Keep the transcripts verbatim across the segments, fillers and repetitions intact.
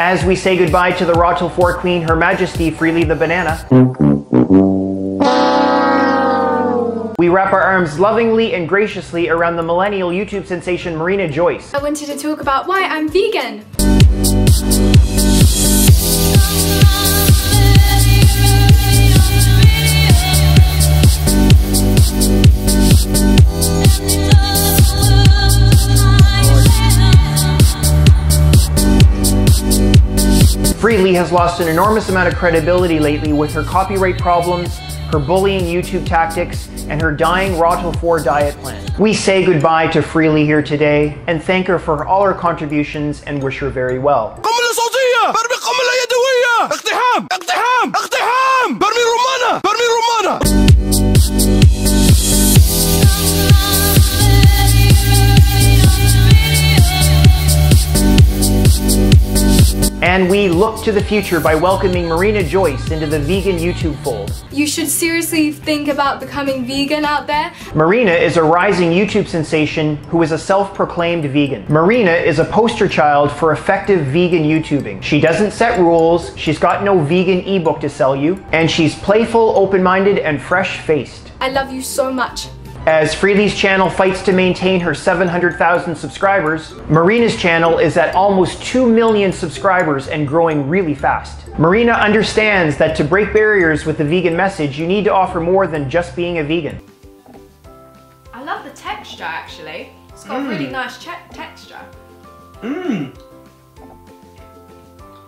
as we say goodbye to the Raw Till four Queen, Her Majesty Freelee the Banana, we wrap our arms lovingly and graciously around the millennial YouTube sensation Marina Joyce. I wanted to talk about why I'm vegan. Freelee has lost an enormous amount of credibility lately with her copyright problems, her bullying YouTube tactics, and her dying Raw Till four diet plan. We say goodbye to Freelee here today and thank her for all her contributions and wish her very well. And we look to the future by welcoming Marina Joyce into the vegan YouTube fold. You should seriously think about becoming vegan out there. Marina is a rising YouTube sensation who is a self-proclaimed vegan. Marina is a poster child for effective vegan YouTubing. She doesn't set rules, she's got no vegan ebook to sell you, and she's playful, open-minded, and fresh-faced. I love you so much. As Freelee's channel fights to maintain her seven hundred thousand subscribers, Marina's channel is at almost two million subscribers and growing really fast. Marina understands that to break barriers with the vegan message, you need to offer more than just being a vegan. I love the texture actually. It's got mm. a really nice texture. Mmm.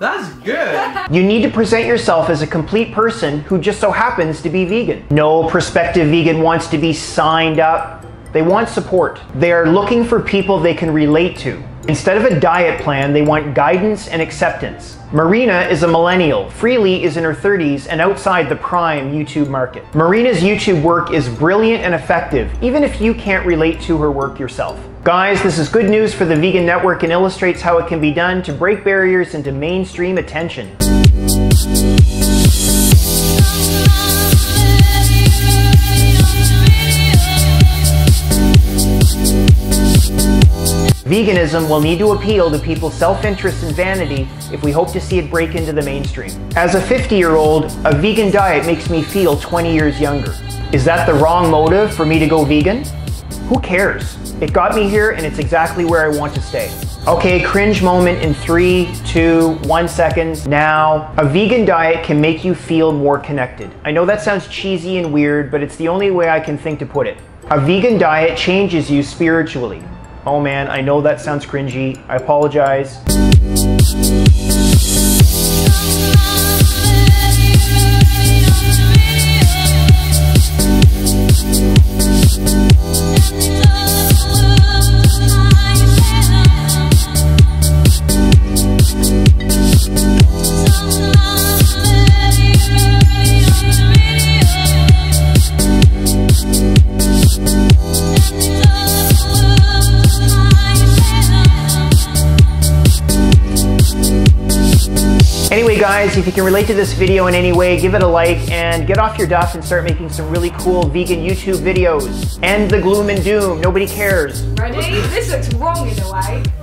That's good. You need to present yourself as a complete person who just so happens to be vegan. No prospective vegan wants to be signed up. They want support. They are looking for people they can relate to. Instead of a diet plan, they want guidance and acceptance. Marina is a millennial. Freelee is in her thirties and outside the prime YouTube market. Marina's YouTube work is brilliant and effective, even if you can't relate to her work yourself. Guys, this is good news for the Vegan Network and illustrates how it can be done to break barriers into mainstream attention. Veganism will need to appeal to people's self-interest and vanity if we hope to see it break into the mainstream. As a fifty-year-old, a vegan diet makes me feel twenty years younger. Is that the wrong motive for me to go vegan? Who cares? It got me here and it's exactly where I want to stay. Okay, cringe moment in three, two, one seconds. Now, a vegan diet can make you feel more connected. I know that sounds cheesy and weird, but it's the only way I can think to put it. A vegan diet changes you spiritually. Oh man, I know that sounds cringy. I apologize. Anyway guys, if you can relate to this video in any way, give it a like and get off your duff and start making some really cool vegan YouTube videos. End the gloom and doom, nobody cares. Ready? This looks wrong in a way.